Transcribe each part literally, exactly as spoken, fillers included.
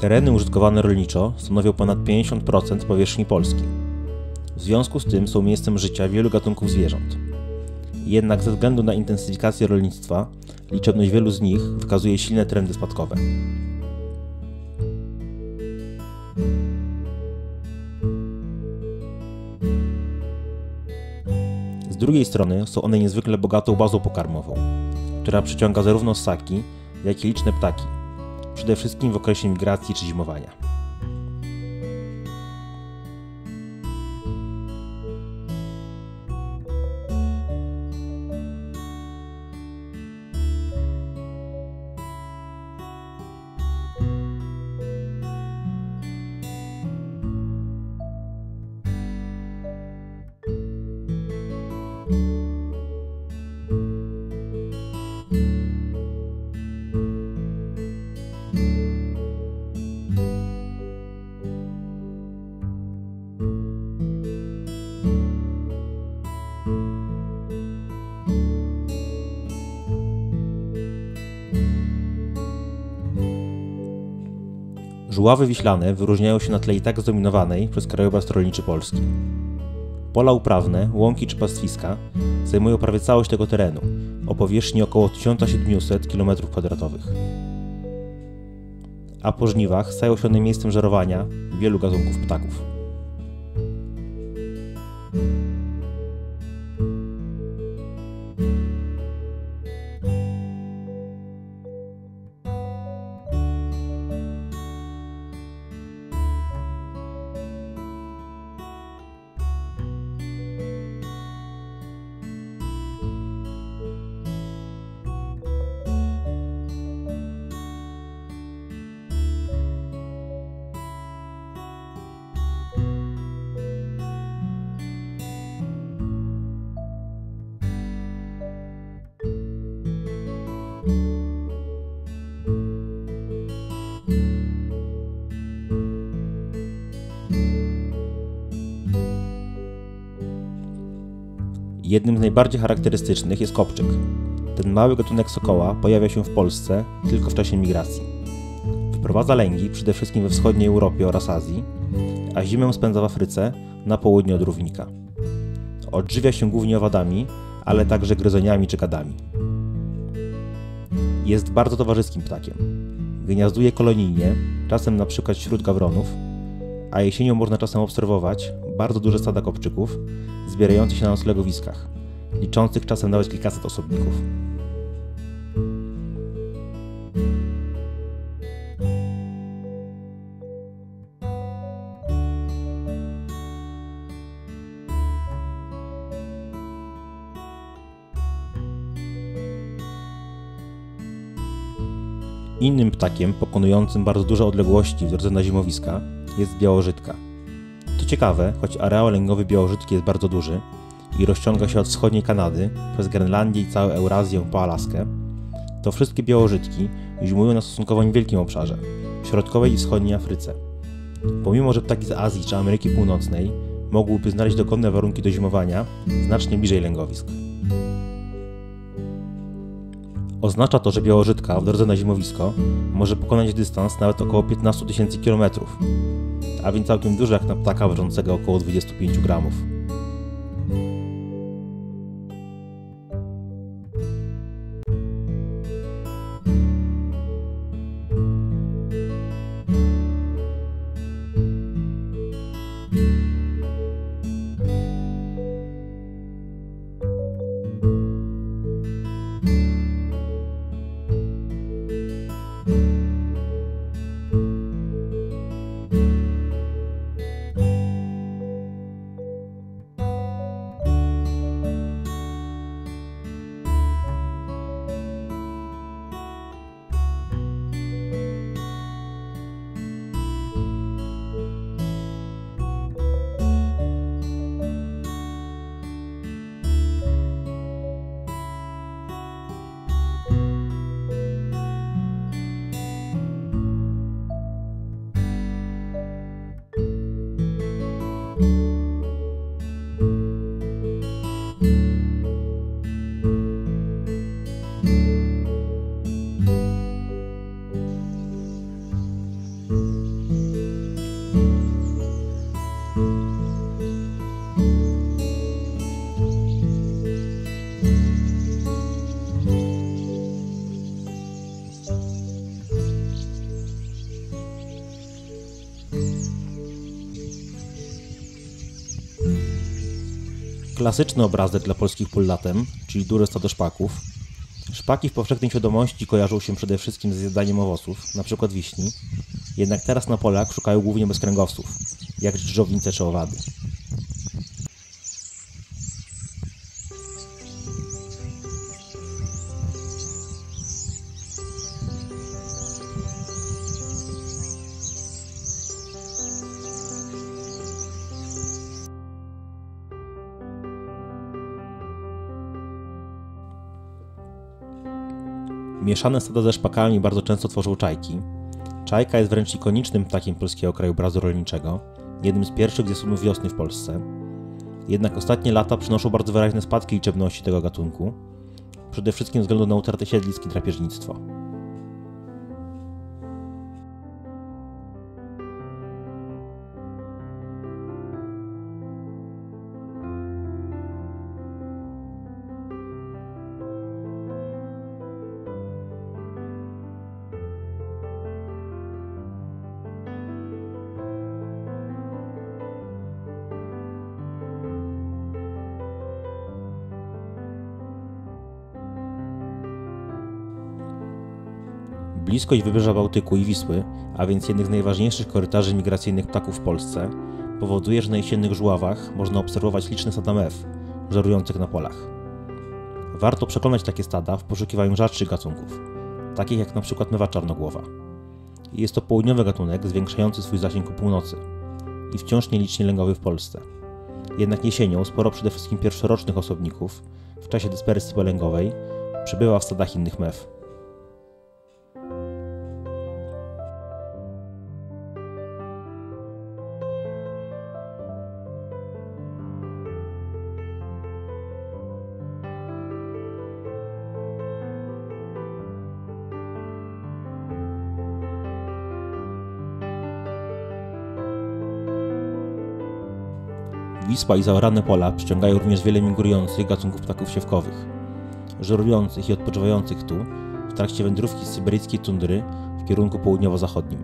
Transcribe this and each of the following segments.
Tereny użytkowane rolniczo stanowią ponad pięćdziesiąt procent powierzchni Polski. W związku z tym są miejscem życia wielu gatunków zwierząt. Jednak ze względu na intensyfikację rolnictwa, liczebność wielu z nich wykazuje silne trendy spadkowe. Z drugiej strony są one niezwykle bogatą bazą pokarmową, która przyciąga zarówno ssaki, jak i liczne ptaki, przede wszystkim w okresie migracji czy zimowania. Żuławy wiślane wyróżniają się na tle i tak zdominowanej przez krajobraz rolniczy Polski. Pola uprawne, łąki czy pastwiska zajmują prawie całość tego terenu, o powierzchni około tysiąc siedemset kilometrów kwadratowych. A po żniwach stają się one miejscem żerowania wielu gatunków ptaków. Jednym z najbardziej charakterystycznych jest kobczyk. Ten mały gatunek sokoła pojawia się w Polsce tylko w czasie migracji. Wyprowadza lęgi przede wszystkim we wschodniej Europie oraz Azji, a zimę spędza w Afryce na południe od równika. Odżywia się głównie owadami, ale także gryzoniami czy kadami. Jest bardzo towarzyskim ptakiem. Gniazduje kolonijnie, czasem na przykład wśród gawronów, a jesienią można czasem obserwować bardzo duże stada kobczyków zbierających się na noclegowiskach, liczących czasem nawet kilkaset osobników. Innym ptakiem pokonującym bardzo duże odległości w drodze na zimowiska jest białorzytka. To ciekawe, choć areał lęgowy białorzytki jest bardzo duży i rozciąga się od wschodniej Kanady, przez Grenlandię i całą Eurazję po Alaskę, to wszystkie białorzytki zimują na stosunkowo niewielkim obszarze, w środkowej i wschodniej Afryce. Pomimo, że ptaki z Azji czy Ameryki Północnej mogłyby znaleźć dogodne warunki do zimowania znacznie bliżej lęgowisk. Oznacza to, że białorzytka w drodze na zimowisko może pokonać dystans nawet około piętnaście tysięcy kilometrów, a więc całkiem duży jak na ptaka ważącego około dwadzieścia pięć gramów. klasyczny obrazek dla polskich pól latem, czyli duże stado szpaków. Szpaki w powszechnej świadomości kojarzą się przede wszystkim ze zjadaniem owoców, np. wiśni, jednak teraz na polach szukają głównie bezkręgowców, jak drżownice czy owady. Mieszane stada ze szpakami bardzo często tworzą czajki. Czajka jest wręcz ikonicznym ptakiem polskiego krajobrazu rolniczego, jednym z pierwszych zasobów wiosny w Polsce. Jednak ostatnie lata przynoszą bardzo wyraźne spadki liczebności tego gatunku, przede wszystkim ze względu na utratę siedlisk i drapieżnictwo. Bliskość wybrzeża Bałtyku i Wisły, a więc jednych z najważniejszych korytarzy migracyjnych ptaków w Polsce, powoduje, że na jesiennych Żuławach można obserwować liczne stada mew, żerujących na polach. Warto przekonać takie stada w poszukiwaniu rzadszych gatunków, takich jak np. mewa czarnogłowa. Jest to południowy gatunek zwiększający swój zasięg o północy i wciąż nielicznie lęgowy w Polsce. Jednak jesienią sporo przede wszystkim pierwszorocznych osobników w czasie dyspersji polęgowej przybywa w stadach innych mew. Wisła i zaorane pola przyciągają również wiele migrujących gatunków ptaków siewkowych, żerujących i odpoczywających tu w trakcie wędrówki z syberyjskiej tundry w kierunku południowo-zachodnim.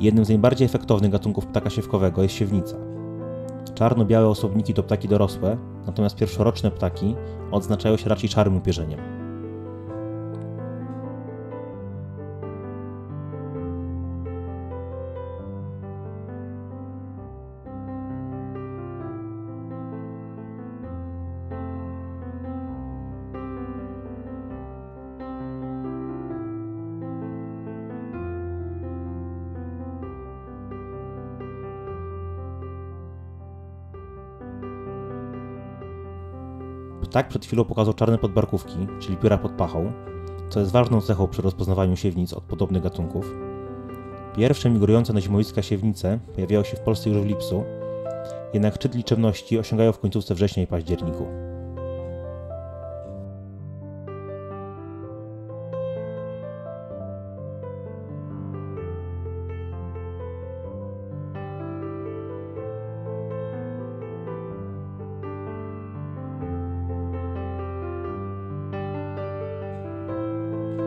Jednym z najbardziej efektownych gatunków ptaka siewkowego jest siewnica. Czarno-białe osobniki to ptaki dorosłe, natomiast pierwszoroczne ptaki odznaczają się raczej szarym upierzeniem. Ptak przed chwilą pokazał czarne podbarkówki, czyli pióra pod pachą, co jest ważną cechą przy rozpoznawaniu siewnic od podobnych gatunków. Pierwsze migrujące na zimowiska siewnice pojawiały się w Polsce już w lipcu, jednak szczyt liczebności osiągają w końcówce września i październiku.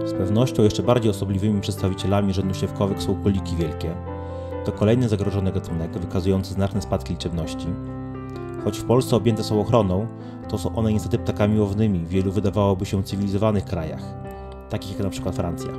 Z pewnością jeszcze bardziej osobliwymi przedstawicielami rzędu siewkowych są kuliki wielkie. To kolejny zagrożony gatunek wykazujący znaczne spadki liczebności. Choć w Polsce objęte są ochroną, to są one niestety ptakami łownymi w wielu, wydawałoby się, cywilizowanych krajach, takich jak na przykład Francja.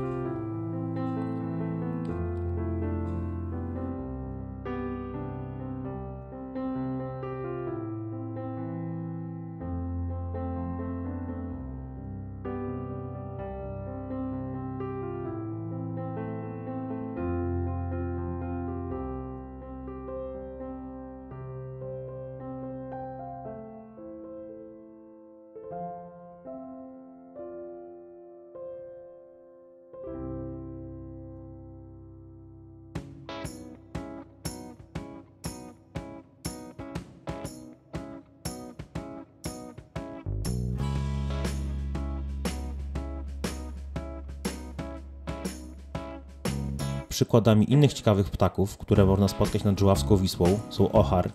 Przykładami innych ciekawych ptaków, które można spotkać nad Żuławską Wisłą, są ohar,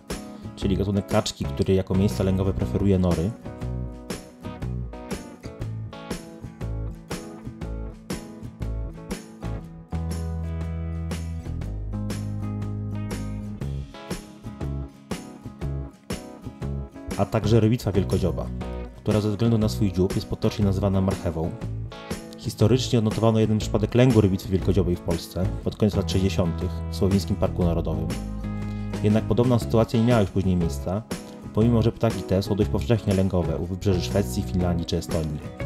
czyli gatunek kaczki, który jako miejsca lęgowe preferuje nory, a także rybitwa wielkodzioba, która ze względu na swój dziób jest potocznie nazywana marchewą. Historycznie odnotowano jeden przypadek lęgu rybitwy wielkodziowej w Polsce pod koniec lat sześćdziesiątych w Słowińskim Parku Narodowym. Jednak podobna sytuacja nie miała już później miejsca, pomimo że ptaki te są dość powszechnie lęgowe u wybrzeży Szwecji, Finlandii czy Estonii.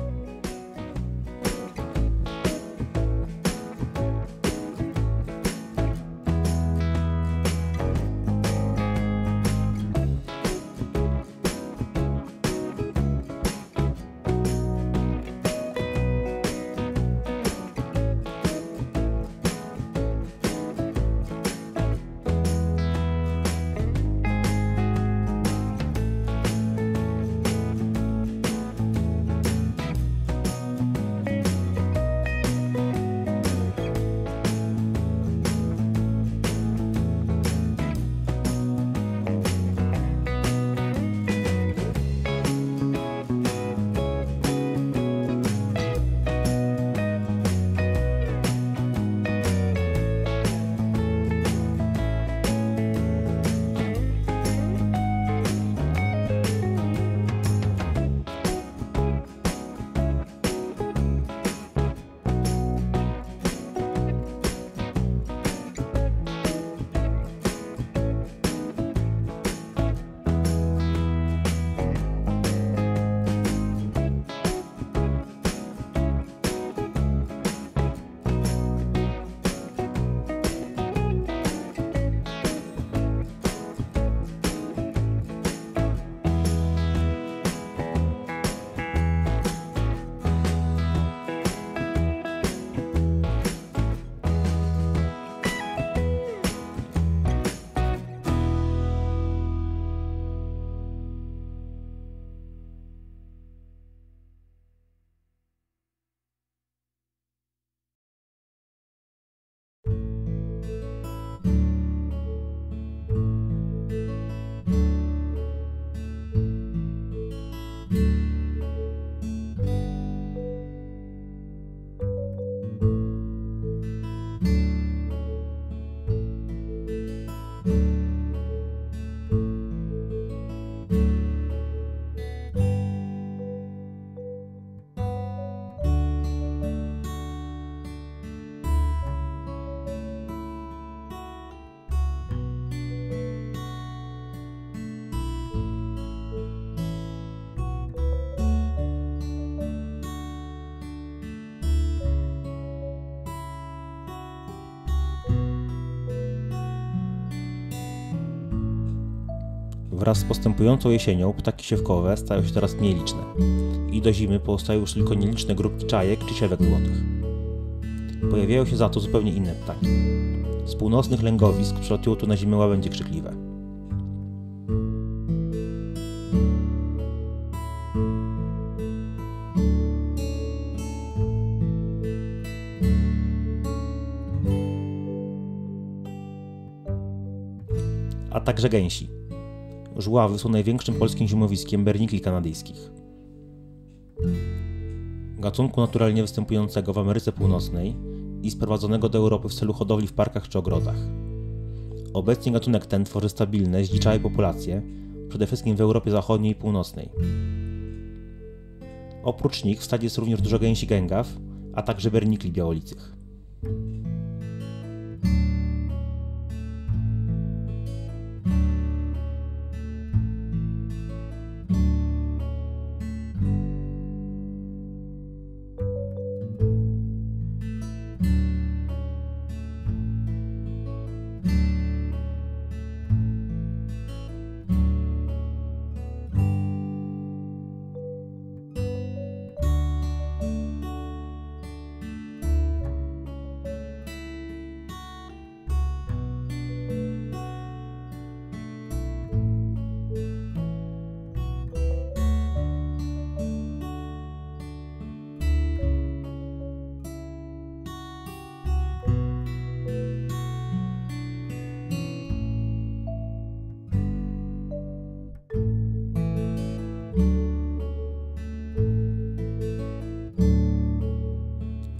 Wraz z postępującą jesienią ptaki siewkowe stają się coraz mniej liczne i do zimy pozostają już tylko nieliczne grupki czajek czy siewek złotych. Pojawiają się za to zupełnie inne ptaki. Z północnych lęgowisk przylatują tu na zimę łabędzie krzykliwe. A także gęsi. Żuławy są największym polskim zimowiskiem bernikli kanadyjskich. Gatunku naturalnie występującego w Ameryce Północnej i sprowadzonego do Europy w celu hodowli w parkach czy ogrodach. Obecnie gatunek ten tworzy stabilne, zliczałe populacje, przede wszystkim w Europie Zachodniej i Północnej. Oprócz nich w stadzie jest również dużo gęsi gęgaw, a także bernikli białolicych.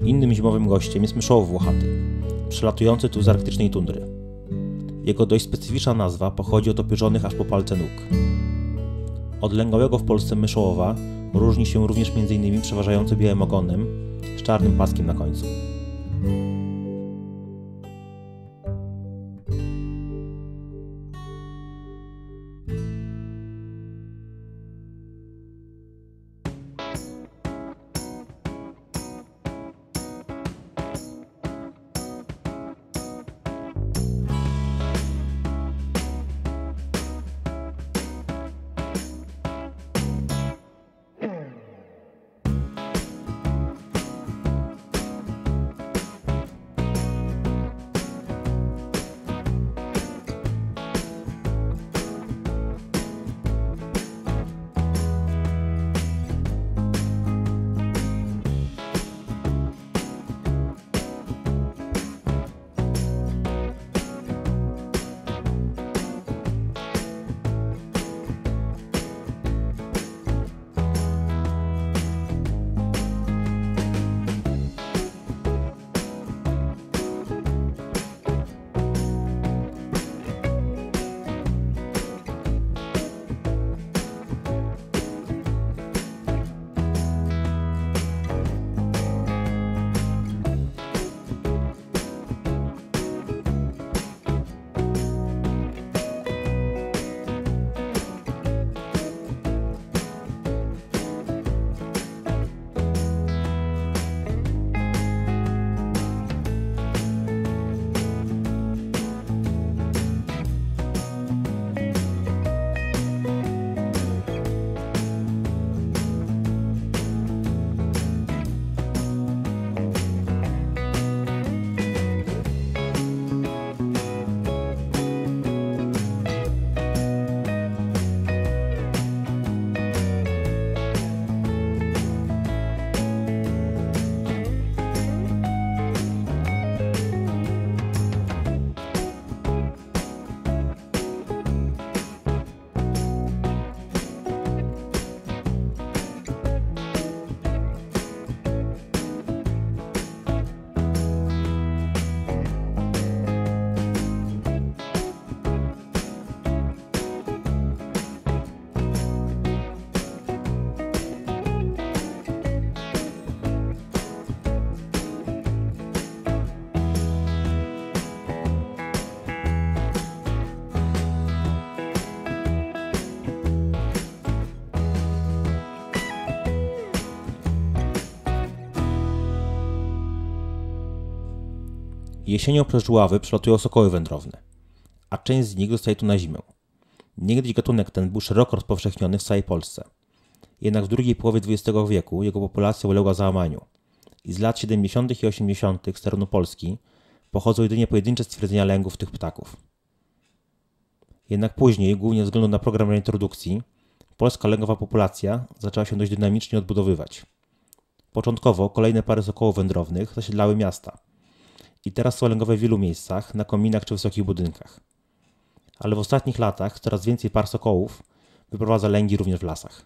Innym zimowym gościem jest myszołów włochaty, przelatujący tu z arktycznej tundry. Jego dość specyficzna nazwa pochodzi od opierzonych aż po palce nóg. Od lęgałego w Polsce myszołowa różni się również między innymi przeważający białym ogonem z czarnym paskiem na końcu. Jesienią przez Żuławy przelatują sokoły wędrowne, a część z nich zostaje tu na zimę. Niegdyś gatunek ten był szeroko rozpowszechniony w całej Polsce. Jednak w drugiej połowie dwudziestego wieku jego populacja uległa załamaniu i z lat siedemdziesiątych i osiemdziesiątych z terenu Polski pochodzą jedynie pojedyncze stwierdzenia lęgów tych ptaków. Jednak później, głównie ze względu na program reintrodukcji, polska lęgowa populacja zaczęła się dość dynamicznie odbudowywać. Początkowo kolejne pary sokołów wędrownych zasiedlały miasta. I teraz są lęgowe w wielu miejscach, na kominach czy wysokich budynkach. Ale w ostatnich latach coraz więcej par sokołów wyprowadza lęgi również w lasach.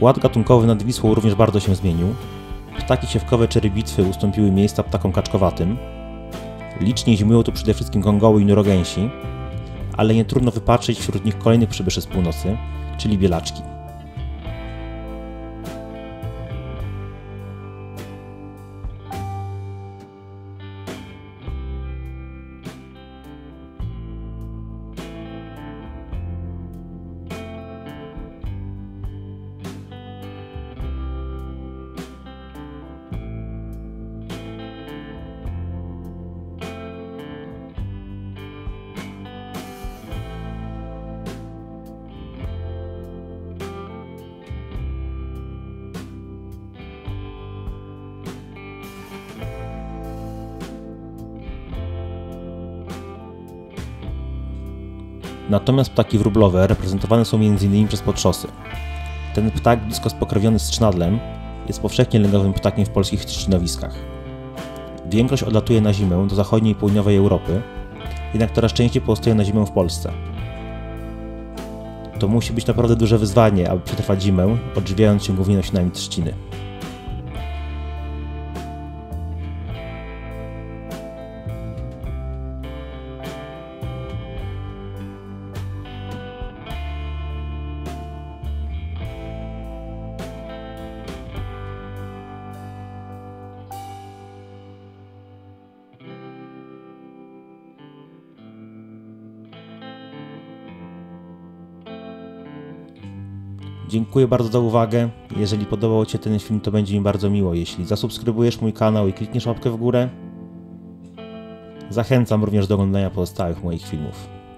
Ład gatunkowy nad Wisłą również bardzo się zmienił. Ptaki siewkowe czy rybitwy ustąpiły miejsca ptakom kaczkowatym. Licznie zimują tu przede wszystkim gągoły i nurogęsi, ale nie trudno wypatrzyć wśród nich kolejnych przybyszy z północy, czyli bielaczki. Natomiast ptaki wróblowe reprezentowane są między innymi przez potrzosy. Ten ptak, blisko spokrewniony z trznadlem, jest powszechnie lęgowym ptakiem w polskich trzcinowiskach. Większość odlatuje na zimę do zachodniej i południowej Europy, jednak coraz częściej pozostaje na zimę w Polsce. To musi być naprawdę duże wyzwanie, aby przetrwać zimę, odżywiając się głównie nosinami trzciny. Dziękuję bardzo za uwagę. Jeżeli podobał Ci się ten film, to będzie mi bardzo miło, jeśli zasubskrybujesz mój kanał i klikniesz łapkę w górę. Zachęcam również do oglądania pozostałych moich filmów.